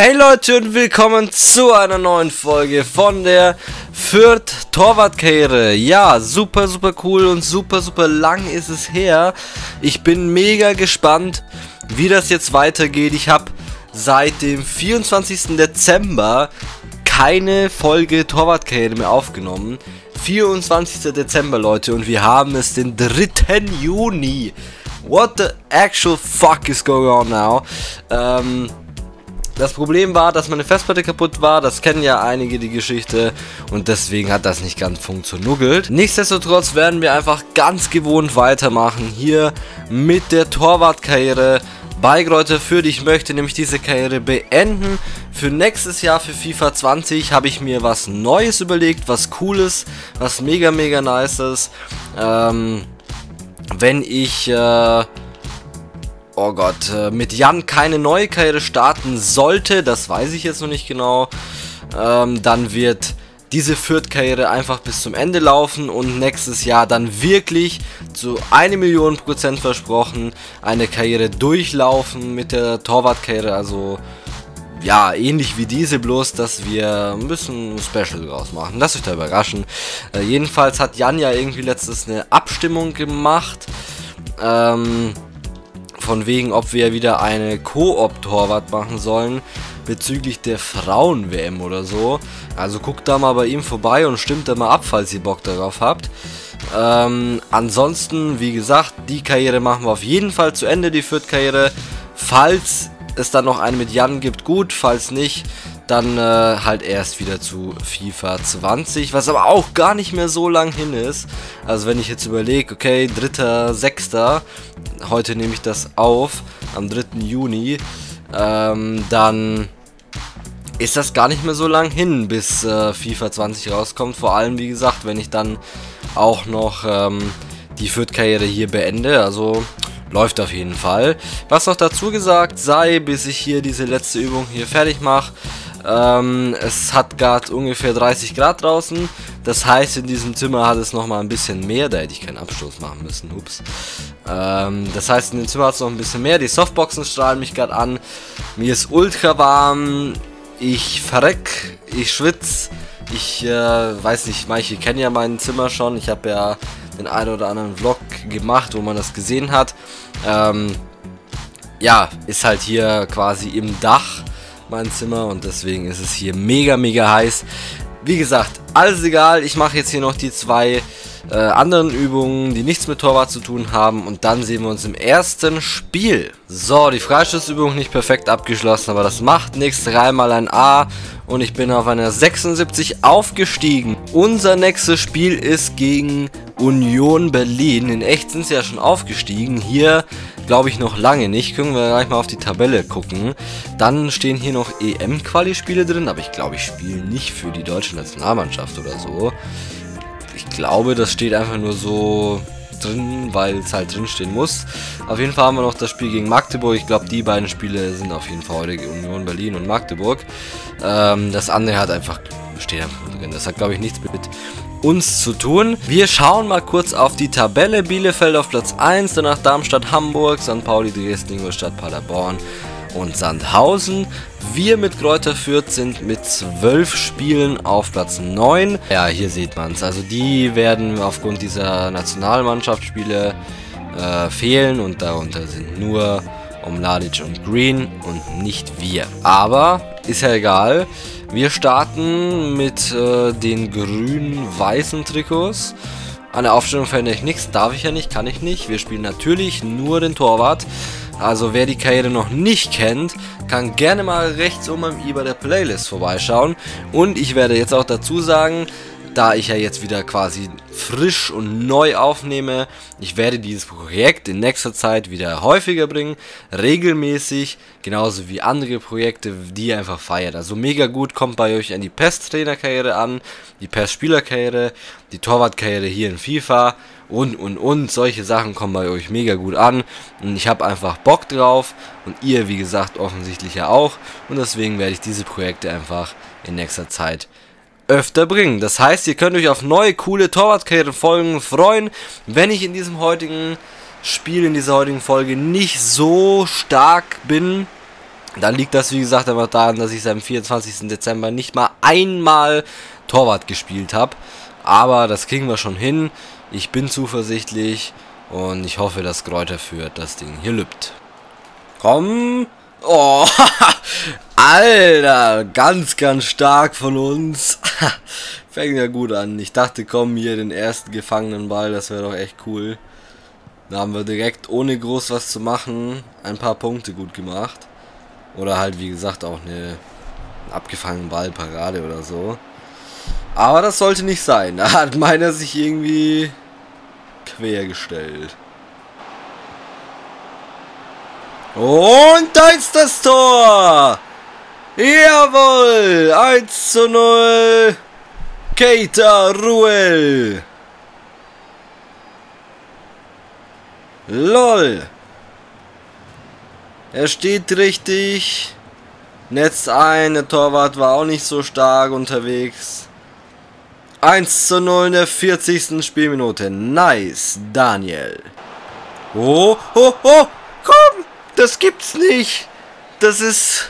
Hey Leute und willkommen zu einer neuen Folge von der Fürth Torwartkarriere. Ja, super, super cool und super, super lang ist es her. Ich bin mega gespannt, wie das jetzt weitergeht. Ich habe seit dem 24. Dezember keine Folge Torwartkarriere mehr aufgenommen. 24. Dezember, Leute, und wir haben es den 3. Juni. What the actual fuck is going on now? Das Problem war, dass meine Festplatte kaputt war, das kennen ja einige die Geschichte und deswegen hat das nicht ganz funktioniert. Nichtsdestotrotz werden wir einfach ganz gewohnt weitermachen hier mit der Torwartkarriere bei Greuther Fürth. Ich möchte nämlich diese Karriere beenden. Für nächstes Jahr, für FIFA 20, habe ich mir was Neues überlegt, was Cooles, was mega, mega nice ist. Wenn ich... oh Gott, mit Jan keine neue Karriere starten sollte, das weiß ich jetzt noch nicht genau, dann wird diese Fürth-Karriere einfach bis zum Ende laufen und nächstes Jahr dann wirklich zu 1.000.000% versprochen eine Karriere durchlaufen mit der Torwartkarriere, also ja, ähnlich wie diese, bloß dass wir ein bisschen Special draus machen. Lasst euch da überraschen. Jedenfalls hat Jan ja irgendwie letztens eine Abstimmung gemacht, von wegen, ob wir wieder eine Koop-Torwart machen sollen bezüglich der Frauen-WM oder so. Also guckt da mal bei ihm vorbei und stimmt da mal ab, falls ihr Bock darauf habt. Ansonsten, wie gesagt, die Karriere machen wir auf jeden Fall zu Ende, die Fürth-Karriere. Falls es dann noch eine mit Jan gibt, gut, falls nicht, dann halt erst wieder zu FIFA 20, was aber auch gar nicht mehr so lang hin ist. Also wenn ich jetzt überlege, okay, 3.6., heute nehme ich das auf, am 3. Juni, dann ist das gar nicht mehr so lang hin, bis FIFA 20 rauskommt. Vor allem, wie gesagt, wenn ich dann auch noch die Fürth-Karriere hier beende, also... läuft auf jeden Fall. Was noch dazu gesagt sei, bis ich hier diese letzte Übung hier fertig mache, es hat gerade ungefähr 30 Grad draußen, das heißt in diesem Zimmer hat es nochmal ein bisschen mehr, da hätte ich keinen Abstoß machen müssen, ups. Das heißt in dem Zimmer hat es noch ein bisschen mehr, die Softboxen strahlen mich gerade an, mir ist ultra warm, ich verreck, ich schwitze, ich weiß nicht, manche kennen ja mein Zimmer schon, ich habe ja den einen oder anderen Vlog gemacht, wo man das gesehen hat. Ja, ist halt hier quasi im Dach mein Zimmer und deswegen ist es hier mega, mega heiß. Wie gesagt, alles egal, ich mache jetzt hier noch die zwei anderen Übungen, die nichts mit Torwart zu tun haben und dann sehen wir uns im ersten Spiel. So, die Freistoßübung nicht perfekt abgeschlossen, aber das macht nichts, dreimal ein A und ich bin auf einer 76 aufgestiegen. Unser nächstes Spiel ist gegen Union Berlin, in echt sind sie ja schon aufgestiegen, hier glaube ich noch lange nicht, können wir gleich mal auf die Tabelle gucken. Dann stehen hier noch EM-Quali-Spiele drin, aber ich glaube, ich spiele nicht für die deutsche Nationalmannschaft oder so. Ich glaube, das steht einfach nur so drin, weil es halt drin stehen muss. Auf jeden Fall haben wir noch das Spiel gegen Magdeburg, ich glaube, die beiden Spiele sind auf jeden Fall heute Union Berlin und Magdeburg. Das andere hat einfach, steht einfach drin, das hat glaube ich nichts mit uns zu tun. Wir schauen mal kurz auf die Tabelle. Bielefeld auf Platz 1, danach Darmstadt, Hamburg, St. Pauli, Dresden, Ingolstadt, Paderborn und Sandhausen. Wir mit Greuther Fürth sind mit 12 Spielen auf Platz 9. Ja, hier sieht man es. Also die werden aufgrund dieser Nationalmannschaftsspiele fehlen und darunter sind nur Mladic und Green und nicht wir. Aber ist ja egal. Wir starten mit den grün-weißen Trikots. An der Aufstellung verändere ich nichts. Darf ich ja nicht, kann ich nicht. Wir spielen natürlich nur den Torwart. Also wer die Karriere noch nicht kennt, kann gerne mal rechts oben am i bei der Playlist vorbeischauen. Und ich werde jetzt auch dazu sagen, da ich ja jetzt wieder quasi frisch und neu aufnehme, ich werde dieses Projekt in nächster Zeit wieder häufiger bringen, regelmäßig, genauso wie andere Projekte, die ihr einfach feiert. Also mega gut, kommt bei euch an die PES-Trainerkarriere an, die PES-Spielerkarriere, die Torwartkarriere hier in FIFA und solche Sachen kommen bei euch mega gut an und ich habe einfach Bock drauf und ihr, wie gesagt, offensichtlich ja auch und deswegen werde ich diese Projekte einfach in nächster Zeit öfter bringen. Das heißt, ihr könnt euch auf neue, coole Torwartkarriere-Folgen freuen. Wenn ich in diesem heutigen Spiel, in dieser heutigen Folge nicht so stark bin, Dann liegt das, wie gesagt, aber daran, dass ich seit dem 24. Dezember nicht mal einmal Torwart gespielt habe. Aber das kriegen wir schon hin. Ich bin zuversichtlich und ich hoffe, dass Greuther Fürth das Ding hier lübt. Komm! Oh! Alter! Ganz, ganz stark von uns. Fängt ja gut an. Ich dachte, komm, hier den ersten gefangenen Ball, das wäre doch echt cool. Da haben wir direkt, ohne groß was zu machen, ein paar Punkte gut gemacht. Oder halt, wie gesagt, auch eine abgefangene Ballparade oder so. Aber das sollte nicht sein. Da hat meiner sich irgendwie quergestellt. Und da ist das Tor! Jawohl! 1:0! Keita-Ruel! LOL! Er steht richtig. Netz ein. Der Torwart war auch nicht so stark unterwegs. 1:0 in der 40. Spielminute. Nice, Daniel. Oh, oh, oh. Komm, das gibt's nicht. Das ist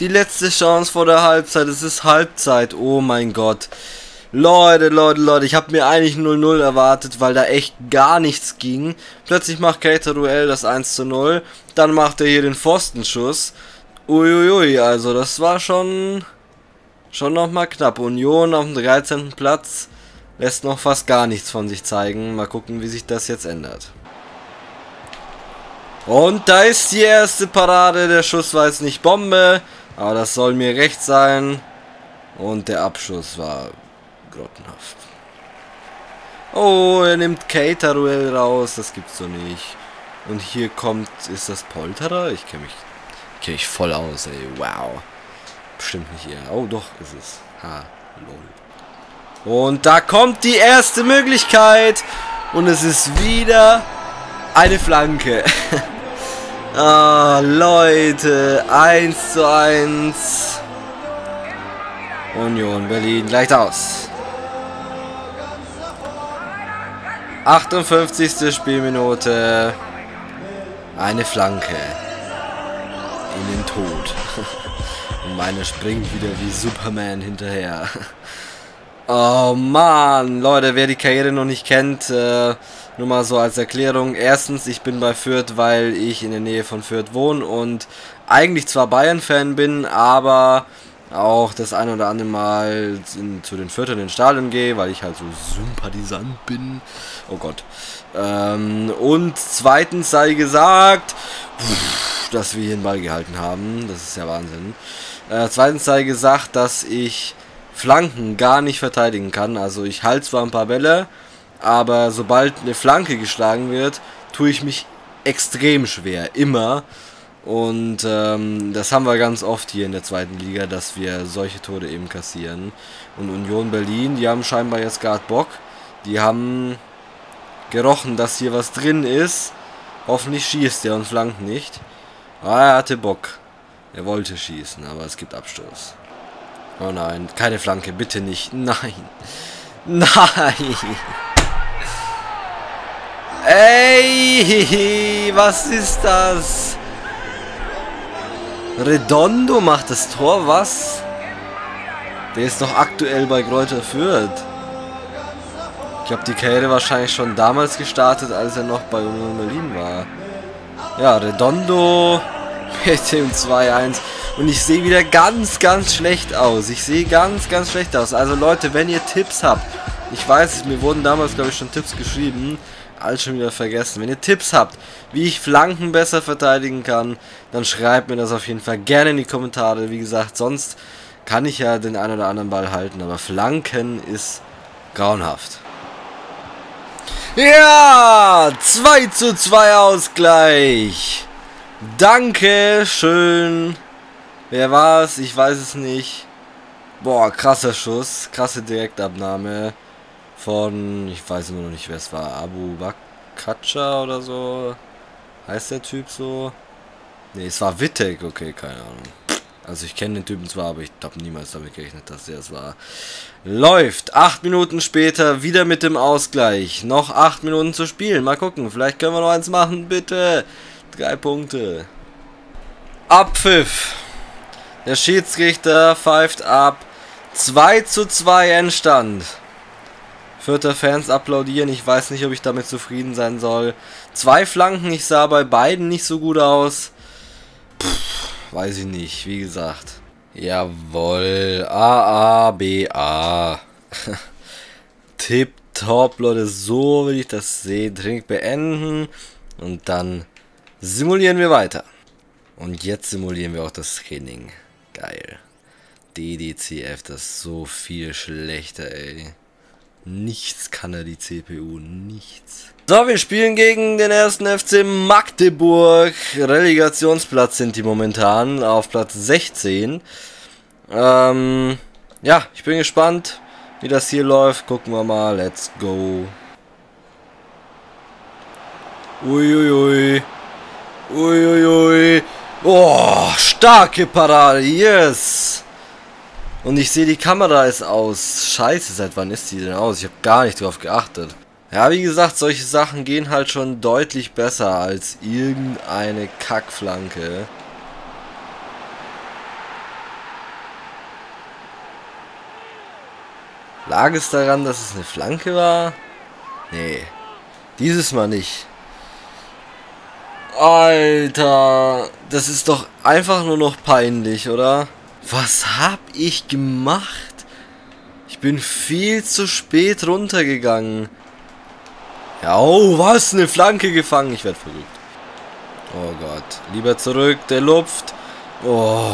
die letzte Chance vor der Halbzeit. Es ist Halbzeit. Oh mein Gott. Leute, Leute, Leute, ich habe mir eigentlich 0:0 erwartet, weil da echt gar nichts ging. Plötzlich macht Keita-Ruel das 1:0, dann macht er hier den Pfostenschuss. Uiuiui, also das war schon nochmal knapp. Union auf dem 13. Platz lässt noch fast gar nichts von sich zeigen. Mal gucken, wie sich das jetzt ändert. Und da ist die erste Parade. Der Schuss war jetzt nicht Bombe, aber das soll mir recht sein. Und der Abschuss war... grottenhaft. Oh, er nimmt Keita-Ruel raus. Das gibt's doch nicht. Und hier kommt... Ist das Polterer? Ich kenne mich... voll aus, ey. Wow. Bestimmt nicht er. Oh, doch ist es. Ha. Lol. Und da kommt die erste Möglichkeit. Und es ist wieder... eine Flanke. Ah, Leute. 1:1. Union Berlin gleicht aus. 58. Spielminute. Eine Flanke. In den Tod. Und meine springt wieder wie Superman hinterher. Oh Mann. Leute, wer die Karriere noch nicht kennt, nur mal so als Erklärung. Erstens, ich bin bei Fürth, weil ich in der Nähe von Fürth wohne und eigentlich zwar Bayern-Fan bin, aber auch das ein oder andere Mal zu den Fürthern in den Stadion gehe, weil ich halt so Sympathisant bin. Oh Gott. Und zweitens sei gesagt, dass wir hier einen Ball gehalten haben. Das ist ja Wahnsinn. Zweitens sei gesagt, dass ich Flanken gar nicht verteidigen kann. Also ich halte zwar ein paar Bälle, aber sobald eine Flanke geschlagen wird, tue ich mich extrem schwer. Immer. Und das haben wir ganz oft hier in der zweiten Liga, dass wir solche Tore eben kassieren. Und Union Berlin, die haben scheinbar jetzt gerade Bock. Die haben gerochen, dass hier was drin ist. Hoffentlich schießt er und flankt nicht. Ah, er hatte Bock. Er wollte schießen, aber es gibt Abstoß. Oh nein, keine Flanke, bitte nicht. Nein. Nein. Ey, was ist das? Redondo macht das Tor, was? Der ist doch aktuell bei Greuther Fürth. Ich habe die Karriere wahrscheinlich schon damals gestartet, als er noch bei Union Berlin war. Ja, Redondo mit dem 2:1. Und ich sehe wieder ganz, ganz schlecht aus. Ich sehe ganz, ganz schlecht aus. Also Leute, wenn ihr Tipps habt, ich weiß, mir wurden damals, glaube ich, schon Tipps geschrieben. Alles schon wieder vergessen. Wenn ihr Tipps habt, wie ich Flanken besser verteidigen kann, dann schreibt mir das auf jeden Fall gerne in die Kommentare. Wie gesagt, sonst kann ich ja den einen oder anderen Ball halten, aber Flanken ist grauenhaft. Ja, 2:2 Ausgleich. Danke schön. Wer war's? Ich weiß es nicht. Boah, krasser Schuss, krasse Direktabnahme. Von, ich weiß immer noch nicht, wer es war, Abu Bakatscha oder so, heißt der Typ so? Ne, es war Wittek, okay, keine Ahnung. Also ich kenne den Typen zwar, aber ich habe niemals damit gerechnet, dass der es war. Läuft, 8 Minuten später, wieder mit dem Ausgleich, noch 8 Minuten zu spielen, mal gucken, vielleicht können wir noch eins machen, bitte. 3 Punkte. Abpfiff. Der Schiedsrichter pfeift ab. 2:2 Endstand. Fürther Fans applaudieren. Ich weiß nicht, ob ich damit zufrieden sein soll. 2 Flanken. Ich sah bei beiden nicht so gut aus. Weiß ich nicht. Wie gesagt. Jawohl. A, A, B, A. Tipptopp, Leute. So will ich das sehen. Trink beenden. Und dann simulieren wir weiter. Und jetzt simulieren wir auch das Training. Geil. DDCF, das ist so viel schlechter, ey. Nichts kann er, die CPU, nichts. So, wir spielen gegen den 1. FC Magdeburg. Relegationsplatz sind die momentan, auf Platz 16. Ja, ich bin gespannt, wie das hier läuft. Gucken wir mal, let's go. Uiuiui. Uiuiui. Oh, starke Parade, yes. Und ich sehe, die Kamera ist aus. Scheiße, seit wann ist die denn aus? Ich habe gar nicht drauf geachtet. Ja, wie gesagt, solche Sachen gehen halt schon deutlich besser als irgendeine Kackflanke. Lag es daran, dass es eine Flanke war? Nee, dieses Mal nicht. Alter, das ist doch einfach nur noch peinlich, oder? Was hab ich gemacht? Ich bin viel zu spät runtergegangen. Ja, oh, was? Eine Flanke gefangen. Ich werde verrückt. Oh Gott. Lieber zurück. Der lupft. Oh.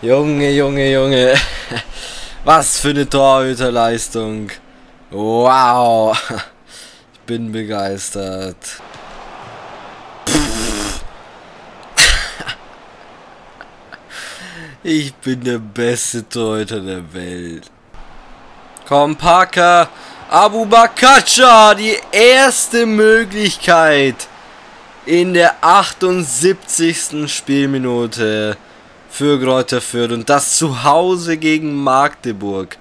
Junge, Junge, Junge. Was für eine Torhüterleistung. Wow. Ich bin begeistert. Ich bin der beste Torhüter der Welt. Komm, Parker. Abu Bakatscha. Die erste Möglichkeit in der 78. Spielminute für Greuther Fürth. Und das zu Hause gegen Magdeburg.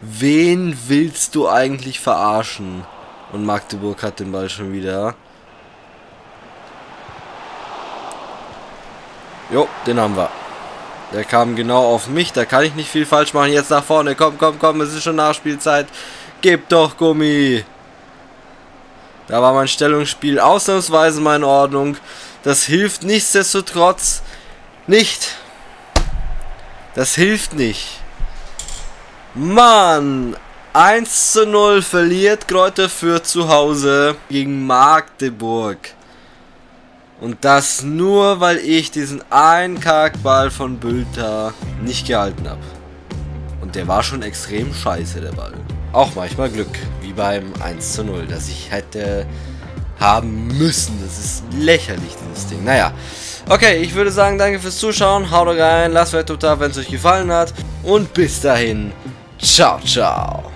Wen willst du eigentlich verarschen? Und Magdeburg hat den Ball schon wieder. Jo, den haben wir. Der kam genau auf mich, da kann ich nicht viel falsch machen. Jetzt nach vorne, komm, komm, komm, es ist schon Nachspielzeit. Gib doch Gummi. Da war mein Stellungsspiel ausnahmsweise mal in Ordnung. Das hilft nichtsdestotrotz nicht. Das hilft nicht. Mann, 1:0 verliert Greuther Fürth zu Hause gegen Magdeburg. Und das nur, weil ich diesen einen Kackball von Bülter nicht gehalten habe. Und der war schon extrem scheiße, der Ball. Auch manchmal Glück, wie beim 1:0, dass ich hätte haben müssen. Das ist lächerlich, dieses Ding. Naja, okay, ich würde sagen, danke fürs Zuschauen. Haut rein, lasst ein Like da, wenn es euch gefallen hat. Und bis dahin, ciao, ciao.